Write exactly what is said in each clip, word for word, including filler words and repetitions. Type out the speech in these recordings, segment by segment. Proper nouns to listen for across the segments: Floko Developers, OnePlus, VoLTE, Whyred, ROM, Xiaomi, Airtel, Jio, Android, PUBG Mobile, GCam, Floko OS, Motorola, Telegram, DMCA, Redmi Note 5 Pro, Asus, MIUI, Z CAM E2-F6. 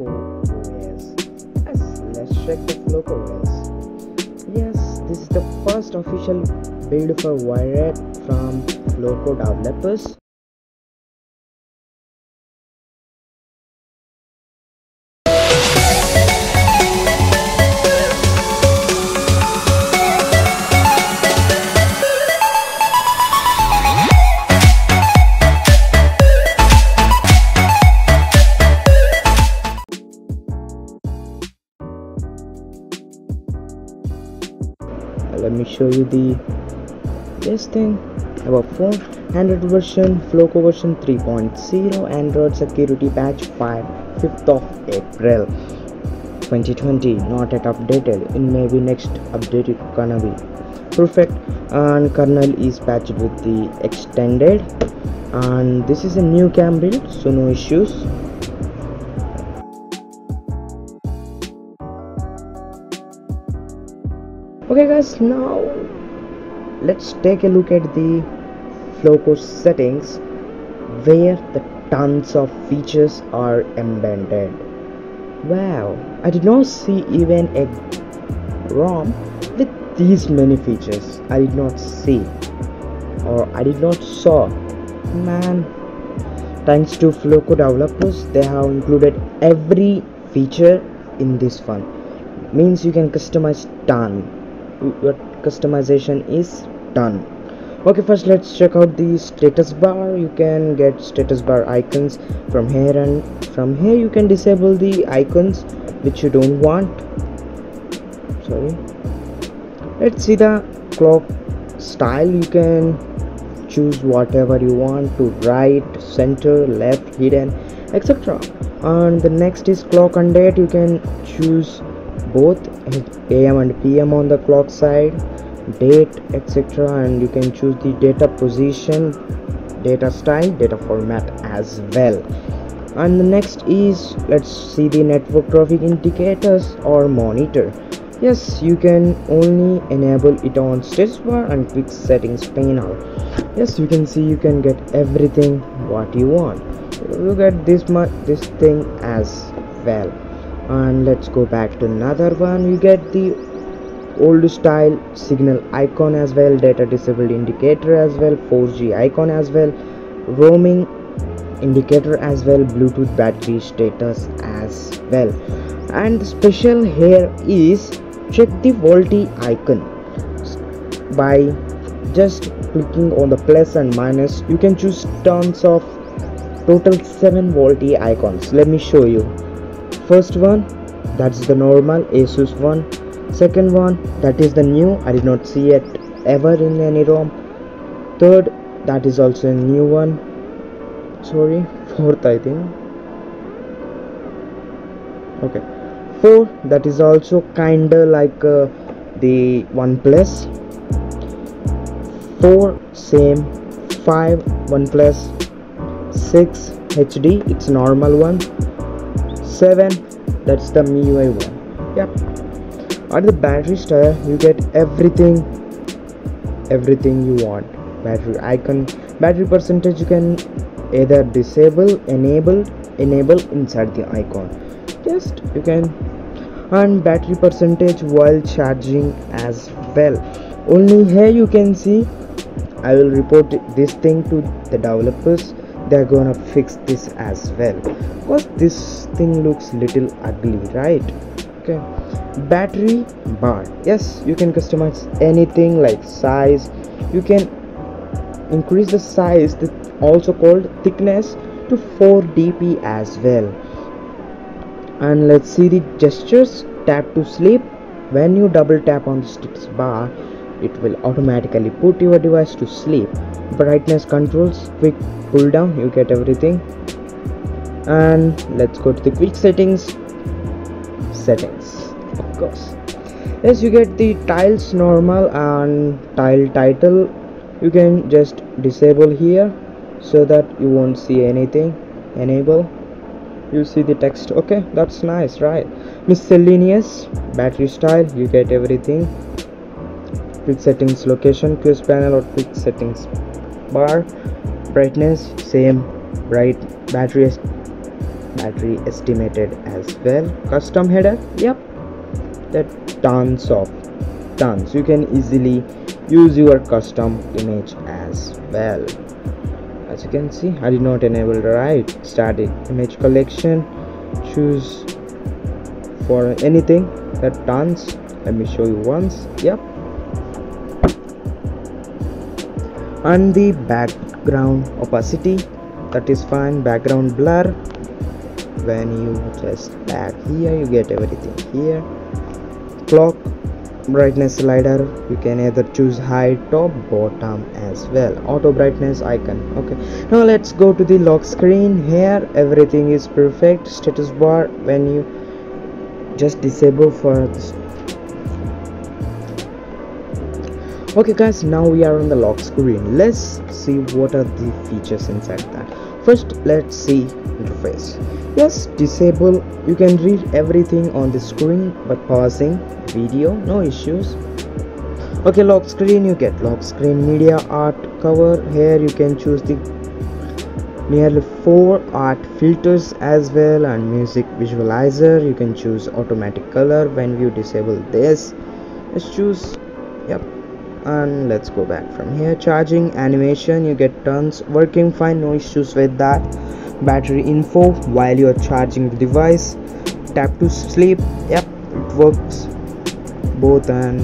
Floko O S. Yes, let's check the Floko O S. Yes, this is the first official build for Whyred from Floko Developers. Let me show you the this thing about phone. Android version Floko version three point zero, Android security patch fifth of April twenty twenty, not yet updated. In maybe next update it gonna be perfect. And kernel is patched with the extended, and this is a new cam build, so no issues. Okay guys, now let's take a look at the Floko settings where the tons of features are embedded. Wow, I did not see even a ROM with these many features. I did not see or I did not saw. Man, thanks to Floko Developers, they have included every feature in this one. Means you can customize tons. Your customization is done. Okay, first let's check out the status bar. You can get status bar icons from here, and from here you can disable the icons which you don't want. Sorry, let's see the clock style. You can choose whatever you want, to right, center, left, hidden, etc. And the next is clock and date. You can choose both A M and P M on the clock side, date, etc. And you can choose the data position, data style, data format as well. And the next is, let's see the network traffic indicators or monitor. Yes, you can only enable it on status bar and quick settings panel. Yes, you can see you can get everything what you want. You get this much this thing as well. And let's go back to another one. You get the old style signal icon as well, data disabled indicator as well, four G icon as well, roaming indicator as well, Bluetooth battery status as well. And the special here is, check the VoLTE icon. By just clicking on the plus and minus, you can choose tons of total seven VoLTE icons. Let me show you. First one, that's the normal Asus one. Second one, that is the new, I did not see it ever in any ROM. Third, that is also a new one. Sorry, fourth I think. Okay, fourth, that is also kinda like uh, the OnePlus. Four, same. Five, OnePlus. Six, H D, it's normal one. Seven, that's the M I U I one. Yep. At the battery style, you get everything everything you want. Battery icon, battery percentage, you can either disable, enable, enable inside the icon. Just you can. And battery percentage while charging as well. Only here you can see. I will report this thing to the developers. They're gonna fix this as well, because this thing looks little ugly, right? Okay, battery bar. Yes, you can customize anything like size. You can increase the size, also called thickness, to four D P as well. And let's see the gestures. Tap to sleep. When you double tap on the status bar, it will automatically put your device to sleep. Brightness controls, quick pull down, you get everything. And let's go to the quick settings. Settings, of course. Yes, you get the tiles normal and tile title. You can just disable here so that you won't see anything. Enable, you see the text. Okay, that's nice, right? Miscellaneous, battery style, you get everything. Quick settings location, quiz panel or quick settings bar. Brightness, same, bright. Battery battery estimated as well, custom header, yep, that tons of tons. You can easily use your custom image as well. As you can see, I did not enable the right. Start image collection, choose for anything, that tons. Let me show you once, yep. And the background opacity, that is fine. Background blur, when you just add here, you get everything here. Clock, brightness slider, you can either choose high, top, bottom as well. Auto brightness icon, okay. Now let's go to the lock screen. Here everything is perfect. Status bar, when you just disable for this. Okay guys, now we are on the lock screen. Let's see what are the features inside that. First, let's see interface. Yes, disable, you can read everything on the screen, but pausing video, no issues. Okay, lock screen, you get lock screen media art cover. Here you can choose the nearly four art filters as well, and music visualizer. You can choose automatic color. When you disable this, let's choose, yep. And let's go back from here. Charging, animation, you get tons, working fine, no issues with that. Battery info, while you are charging the device, tap to sleep, yep, it works both. And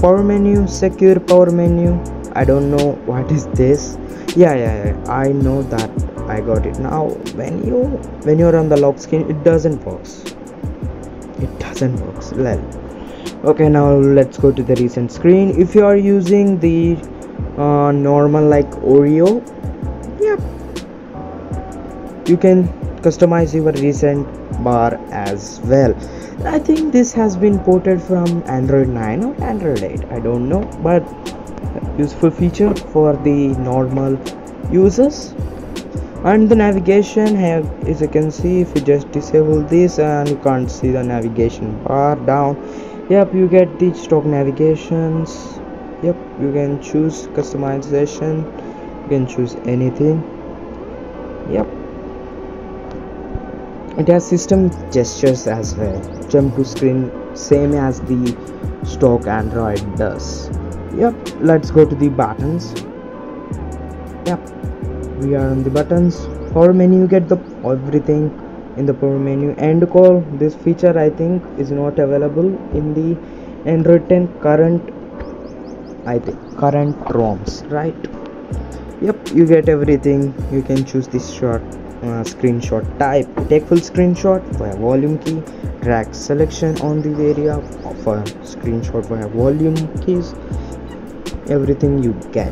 power menu, secure power menu, I don't know what is this. Yeah, yeah, yeah, I know that, I got it now. When you when you're on the lock screen, it doesn't work, it doesn't work well. Okay, now let's go to the recent screen. If you are using the uh, normal like Oreo, yep, you can customize your recent bar as well. I think this has been ported from Android nine or Android eight, I don't know, but useful feature for the normal users. And the navigation, here as you can see, if you just disable this, and you can't see the navigation bar down. Yep, you get the stock navigations. Yep, you can choose customization, you can choose anything. Yep, it has system gestures as well. Jump to screen, same as the stock Android does. Yep, let's go to the buttons. Yep, we are on the buttons. Power menu, you get the everything in the power menu. End call, this feature I think is not available in the Android ten current, I think current ROMs, right? Yep, you get everything. You can choose this short uh, screenshot type, take full screenshot via volume key, drag selection on the area of a screenshot via volume keys, everything you get.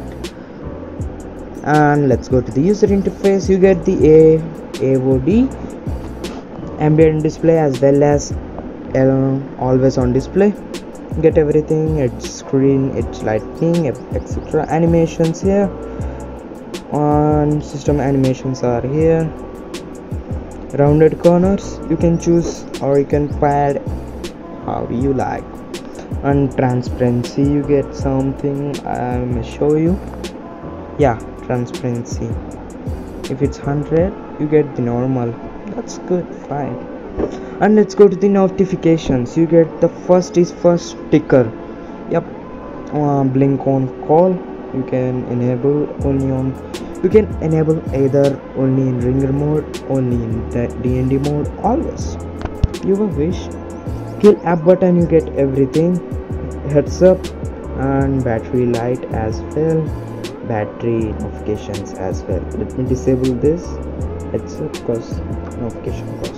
And let's go to the user interface. You get the A O D, ambient display, as well as uh, always on display. Get everything, its screen, its lighting, etc. Animations here, on system animations are here. Rounded corners, you can choose or you can pad how you like. And transparency, you get something, I'll show you. Yeah, transparency, if it's one hundred, you get the normal, that's good, fine. And let's go to the notifications. You get the first is first ticker, yep, uh, blink on call, you can enable only on, you can enable either only in ringer mode, only in D N D mode, always you will wish. Kill app button, you get everything, heads up. And battery light as well, battery notifications as well. Let me disable this, it's because notification cost.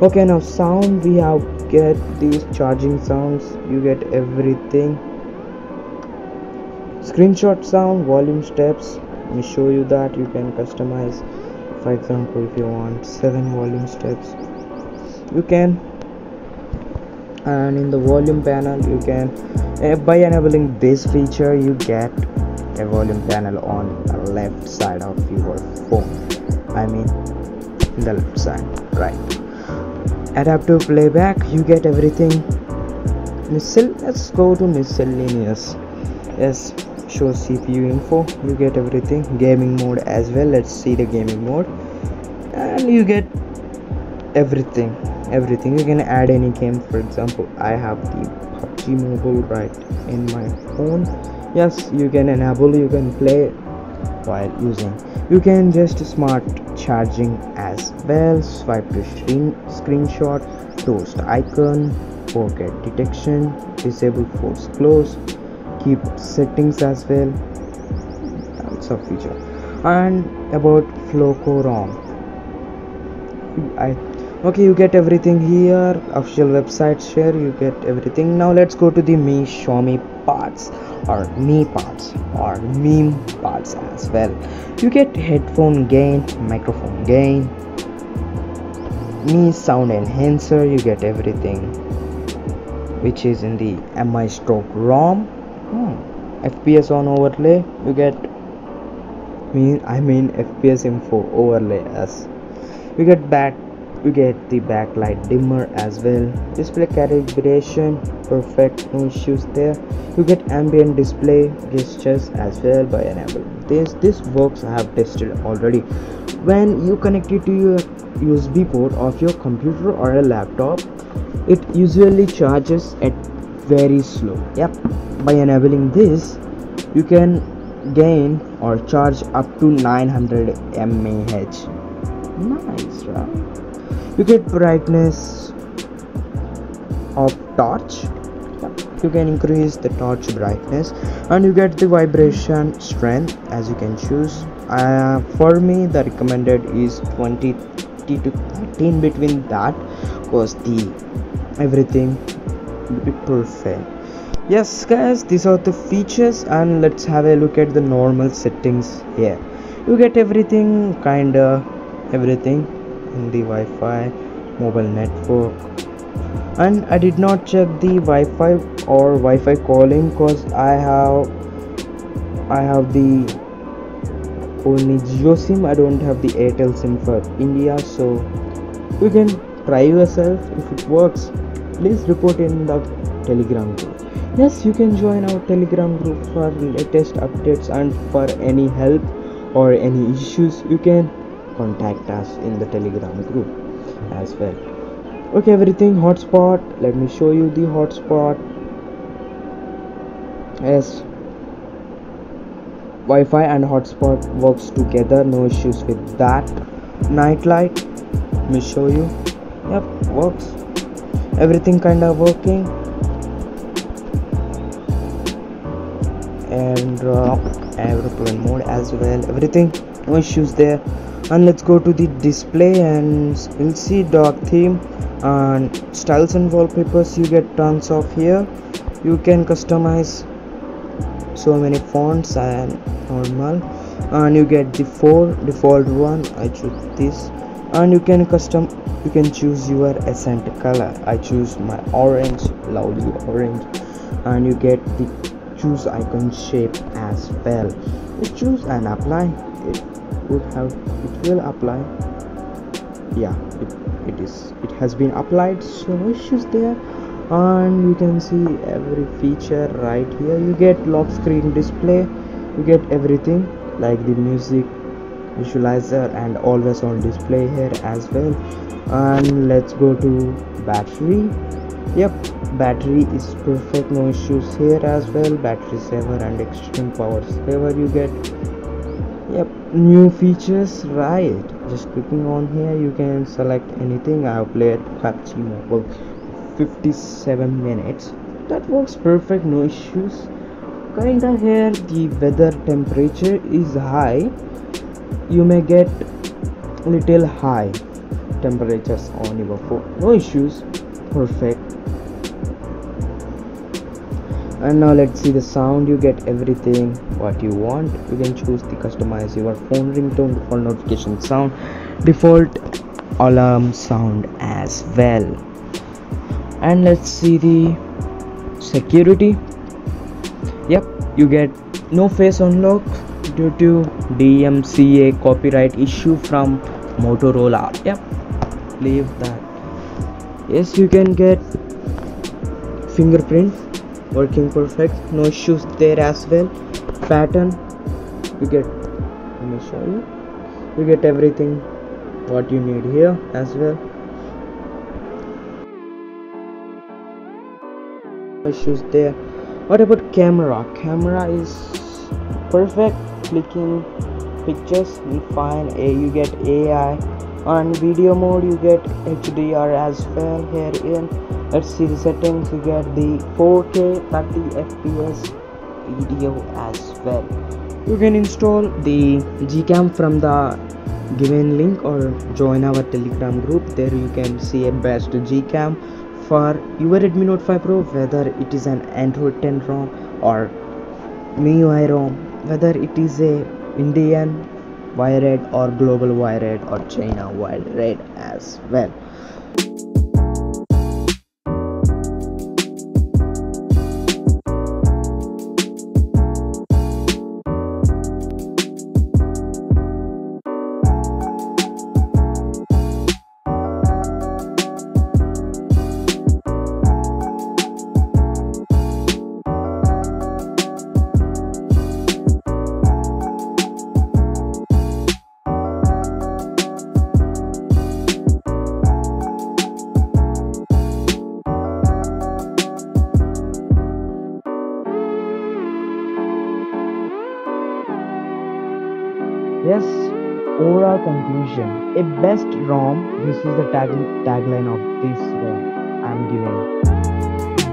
Okay, now sound, we have get these charging sounds, you get everything. Screenshot sound, volume steps, let me show you that. You can customize, for example, if you want seven volume steps, you can. And in the volume panel, you can, by enabling this feature, you get a volume panel on the left side of your phone, I mean the left side, right. Adaptive playback, you get everything. Missile, let's go to miscellaneous. Yes, show C P U info, you get everything. Gaming mode as well, let's see the gaming mode. And you get everything everything you can add any game. For example, I have the P U B G Mobile right in my phone. Yes, you can enable, you can play while using. You can just smart charging as well. Swipe to screen screenshot, toast icon, forget detection, disable force close, keep settings as well. That's a feature. And about Floko ROM, I okay you get everything here. Official website share, you get everything. Now let's go to the me Xiaomi parts or me parts or meme parts as well. You get headphone gain, microphone gain, me sound enhancer. You get everything which is in the M I stroke ROM. hmm. F P S on overlay, you get mean I mean F P S info overlay as you get back. You get the backlight dimmer as well. Display calibration perfect, no issues there. You get ambient display gestures as well by enabling this. This works, I have tested already. When you connect it to your U S B port of your computer or a laptop, it usually charges at very slow. Yep, by enabling this, you can gain or charge up to nine hundred milliamp hours. Nice, right? You get brightness of torch. You can increase the torch brightness, and you get the vibration strength as you can choose. Uh, for me, the recommended is twenty to thirteen. Between that, cause the everything will be perfect. Yes, guys, these are the features, and let's have a look at the normal settings here. You get everything, kinda everything. The Wi-Fi, mobile network, and I did not check the Wi-Fi or Wi-Fi calling because I have I have the only Jio SIM. I don't have the Airtel SIM for India, so you can try yourself. If it works, please report in the Telegram group. Yes, you can join our Telegram group for latest updates, and for any help or any issues you can contact us in the Telegram group as well. Okay, everything hotspot. Let me show you the hotspot. Yes, Wi-Fi and hotspot works together, no issues with that. Nightlight, let me show you. Yep, works, everything kind of working. And uh, airplane mode as well, everything, no issues there. And let's go to the display, and we'll see dark theme and styles and wallpapers. You get tons of here. You can customize so many fonts and normal, and you get the four default one. I choose this, and you can custom. You can choose your accent color. I choose my orange, lovely orange, and you get the choose icon shape as well. You choose and apply. It would have it will apply. Yeah, it, it is it has been applied, so no issues there. And you can see every feature right here. You get lock screen display, you get everything like the music visualizer and always on display here as well. And let's go to battery. Yep, battery is perfect, no issues here as well. Battery saver and extreme power saver you get. Yep, new features, right? Just clicking on here, you can select anything. I have played P U B G Mobile fifty-seven minutes. That works perfect, no issues. Kinda here, the weather temperature is high. You may get little high temperatures on your phone. No issues, perfect. And now let's see the sound. You get everything what you want. You can choose to customize your phone ringtone, default notification sound, default alarm sound as well. And let's see the security. Yep, you get no face unlock due to D M C A copyright issue from Motorola. Yep, leave that. Yes, you can get fingerprint working perfect, no issues there as well. Pattern, you get, let me show you, you get everything what you need here as well. issues there. What about camera? Camera is perfect. Clicking pictures, we find a you get A I. On video mode you get H D R as well. Here in let's see the settings, you get the four K thirty F P S video as well. You can install the GCam from the given link or join our Telegram group. There you can see a best GCam for your Redmi Note five Pro, whether it is an Android ten ROM or M I U I ROM, whether it is a Indian Whyred or global Whyred or China Whyred as well. Yes, overall conclusion, a best ROM. This is the tag tagline of this ROM I'm giving.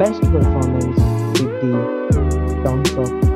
Best performance with the terms of